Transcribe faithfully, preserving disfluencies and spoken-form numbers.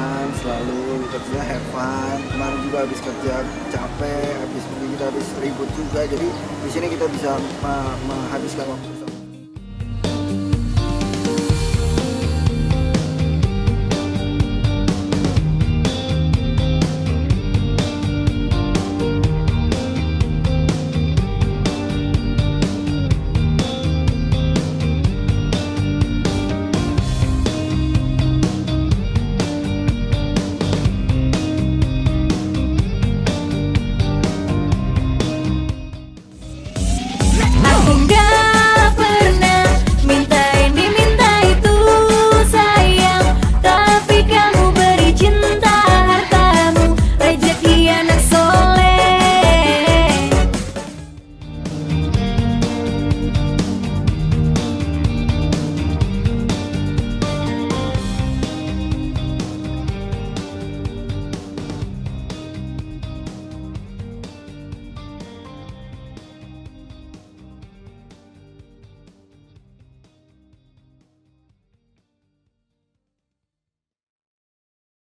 fun selalu, kerjanya have fun. Kemarin juga habis kerja capek, habis mungkin kita habis ribut juga. Jadi di sini kita bisa menghabiskan waktu.